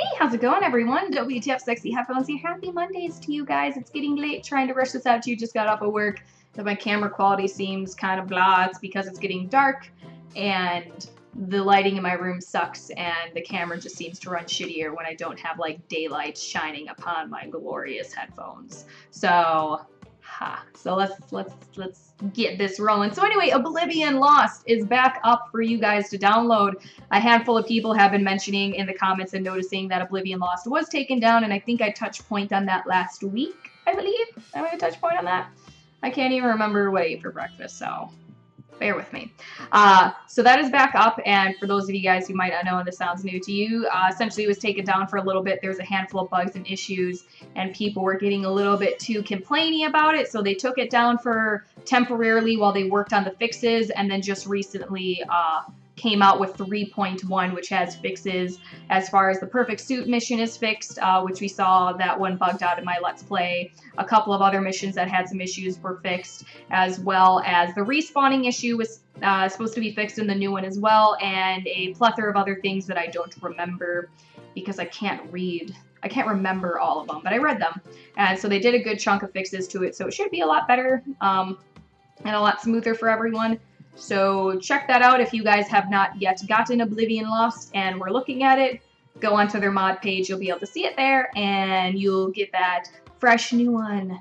Hey, how's it going, everyone? WTF Sexy Headphones here. Happy Mondays to you guys. It's getting late. Trying to rush this out to you. Just got off of work. So my camera quality seems kind of blah. It's because it's getting dark and the lighting in my room sucks and the camera just seems to run shittier when I don't have, like, daylight shining upon my glorious headphones. So, let's get this rolling. So anyway, Oblivion Lost is back up for you guys to download. A handful of people have been mentioning in the comments and noticing that Oblivion Lost was taken down, and I think I touched point on that last week, I believe. I might have touched point on that. I can't even remember what I ate for breakfast, so bear with me. So that is back up, and for those of you guys who might not know and this sounds new to you, essentially it was taken down for a little bit. There was a handful of bugs and issues, and people were getting a little bit too complainy about it, so they took it down for temporarily while they worked on the fixes, and then just recently came out with 3.1, which has fixes as far as the Perfect Suit mission is fixed, which we saw that one bugged out in my Let's Play. A couple of other missions that had some issues were fixed, as well as the respawning issue was supposed to be fixed in the new one as well, and a plethora of other things that I don't remember because I can't remember all of them, but I read them. And so they did a good chunk of fixes to it, so it should be a lot better and a lot smoother for everyone. So check that out if you guys have not yet gotten Oblivion Lost and we're looking at it. Go onto their mod page, you'll be able to see it there, and you'll get that fresh new one.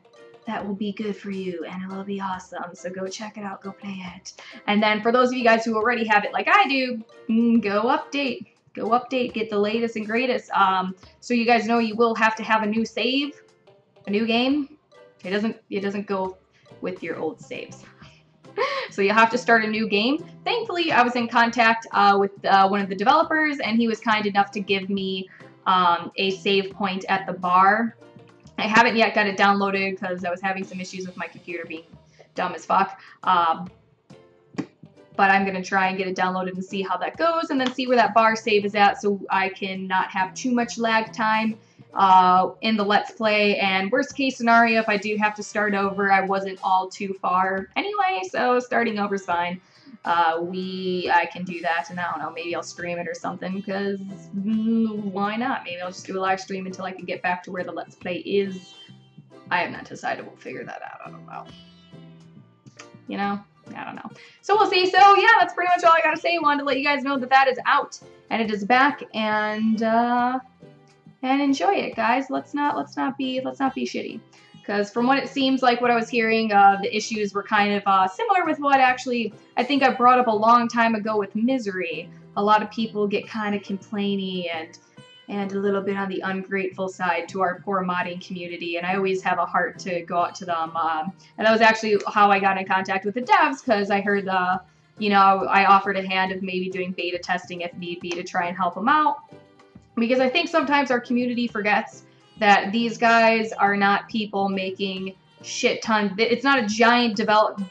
That will be good for you, and it will be awesome. So go check it out, go play it. And then for those of you guys who already have it like I do, go update. Go update, get the latest and greatest. So you guys know you will have to have a new save, a new game. It doesn't go with your old saves. So you'll have to start a new game. Thankfully, I was in contact with one of the developers, and he was kind enough to give me a save point at the bar. I haven't yet got it downloaded because I was having some issues with my computer being dumb as fuck. But I'm going to try and get it downloaded and see how that goes, and then see where that bar save is at so I can not have too much lag time in the Let's Play. And worst case scenario, if I do have to start over, I wasn't all too far anyway, so starting over is fine. I can do that, and I don't know, maybe I'll stream it or something, because why not? Maybe I'll just do a live stream until I can get back to where the Let's Play is. I have not decided. We'll figure that out. I don't know. You know? I don't know. So we'll see. So yeah, that's pretty much all I gotta say. Wanted to let you guys know that that is out, and it is back, and enjoy it, guys. Let's not be shitty, because from what it seems like, what I was hearing, the issues were kind of similar with what actually I think I brought up a long time ago with Misery. A lot of people get kind of complainy and a little bit on the ungrateful side to our poor modding community, and I always have a heart to go out to them. And that was actually how I got in contact with the devs, because I heard the, you know, I offered a hand of maybe doing beta testing if need be to try and help them out. Because I think sometimes our community forgets that these guys are not people making shit tons. It's not a giant development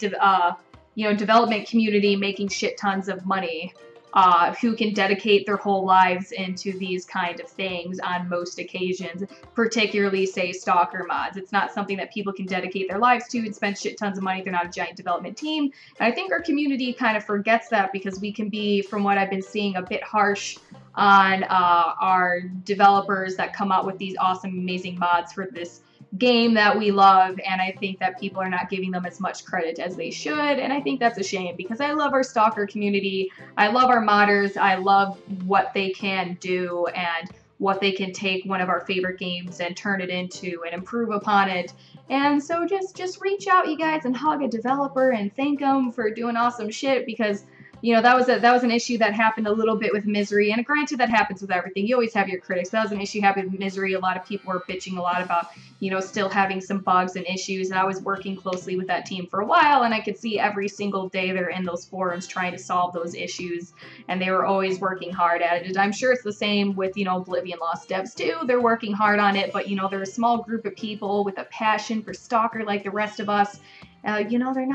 community making shit tons of money who can dedicate their whole lives into these kind of things on most occasions, particularly, say, Stalker mods. It's not something that people can dedicate their lives to and spend shit tons of money. They're not a giant development team. And I think our community kind of forgets that, because we can be, from what I've been seeing, a bit harsh on our developers that come out with these awesome, amazing mods for this game that we love, and I think that people are not giving them as much credit as they should, and I think that's a shame, because I love our Stalker community, I love our modders, I love what they can do, and what they can take one of our favorite games and turn it into and improve upon it. And so just reach out, you guys, and hug a developer and thank them for doing awesome shit, because you know, that was an issue that happened a little bit with Misery, and granted, that happens with everything. You always have your critics. That was an issue happened with Misery. A lot of people were bitching a lot about, you know, still having some bugs and issues, and I was working closely with that team for a while, and I could see every single day they're in those forums trying to solve those issues, and they were always working hard at it. And I'm sure it's the same with, you know, Oblivion Lost devs too. They're working hard on it, but, you know, they're a small group of people with a passion for Stalker like the rest of us. You know, they're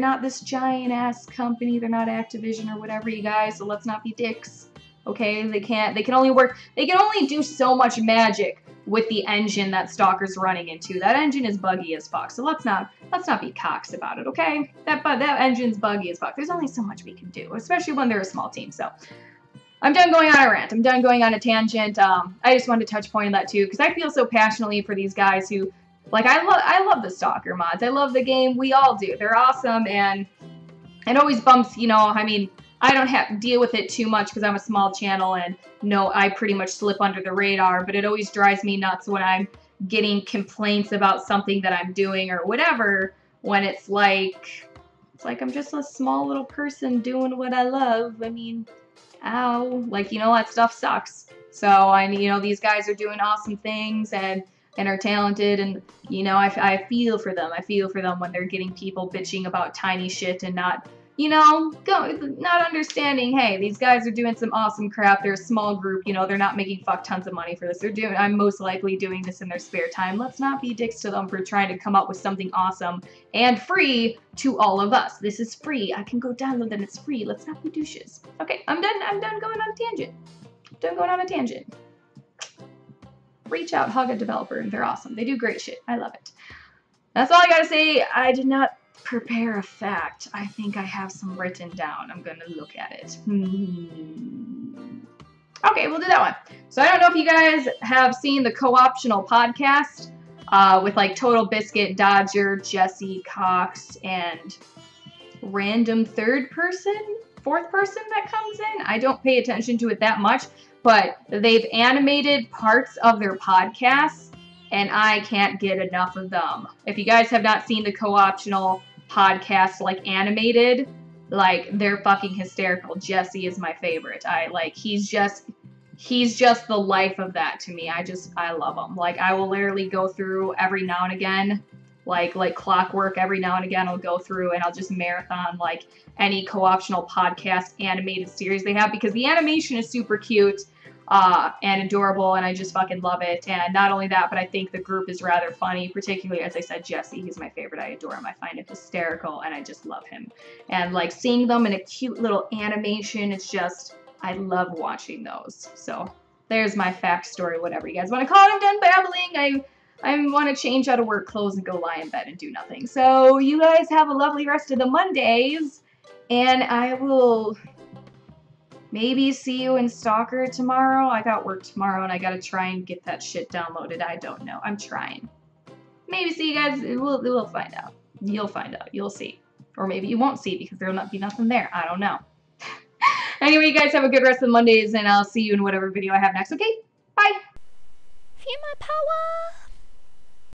not this giant-ass company. They're not Activision or whatever, you guys, so let's not be dicks, okay? They can only do so much magic with the engine that Stalker's running into. That engine is buggy as fuck, so let's not be cocks about it, okay? That engine's buggy as fuck. There's only so much we can do, especially when they're a small team, so I'm done going on a rant. I'm done going on a tangent. I just wanted to touch point on that too, because I feel so passionately for these guys who, like, I love the Stalker mods. I love the game. We all do. They're awesome, and it always bumps, you know, I mean, I don't have to deal with it too much because I'm a small channel and, no, I pretty much slip under the radar, but it always drives me nuts when I'm getting complaints about something that I'm doing or whatever, when it's like I'm just a small little person doing what I love. I mean, ow, like, you know, that stuff sucks. So, I mean, you know, these guys are doing awesome things and are talented, and, you know, I feel for them. I feel for them when they're getting people bitching about tiny shit and not, you know, not understanding, hey, these guys are doing some awesome crap. They're a small group, you know, they're not making fuck tons of money for this. I'm most likely doing this in their spare time. Let's not be dicks to them for trying to come up with something awesome and free to all of us. This is free. I can go download them. It's free. Let's not be douches. Okay, I'm done going on a tangent. I'm done going on a tangent. Reach out, hug a developer, and they're awesome. They do great shit. I love it. That's all I gotta say. I did not prepare a fact. I think I have some written down. I'm gonna look at it. Okay, we'll do that one. So I don't know if you guys have seen the co-optional podcast with like TotalBiscuit, Dodger, Jesse Cox, and random fourth person that comes in. I don't pay attention to it that much, but they've animated parts of their podcasts, and I can't get enough of them. If you guys have not seen the co-optional podcast, like, animated, like, they're fucking hysterical. Jesse is my favorite. He's just the life of that to me. I love him. Like, I will literally go through every now and again, like clockwork, every now and again I'll go through and I'll just marathon, like, any co-optional podcast animated series they have, because the animation is super cute and adorable, and I just fucking love it. And not only that, but I think the group is rather funny, particularly, as I said, Jesse. He's my favorite. I adore him. I find him hysterical, and I just love him. And, like, seeing them in a cute little animation, it's just, I love watching those. So there's my fact story, whatever you guys want to call it. I'm done babbling. I want to change out of work clothes and go lie in bed and do nothing. So you guys have a lovely rest of the Mondays, and I will maybe see you in Stalker tomorrow. I got work tomorrow, and I gotta try and get that shit downloaded. I don't know. I'm trying. Maybe see you guys. We'll find out. You'll find out. You'll see. Or maybe you won't see, because there'll not be nothing there. I don't know. Anyway, you guys have a good rest of the Mondays, and I'll see you in whatever video I have next. Okay? Bye! Female power!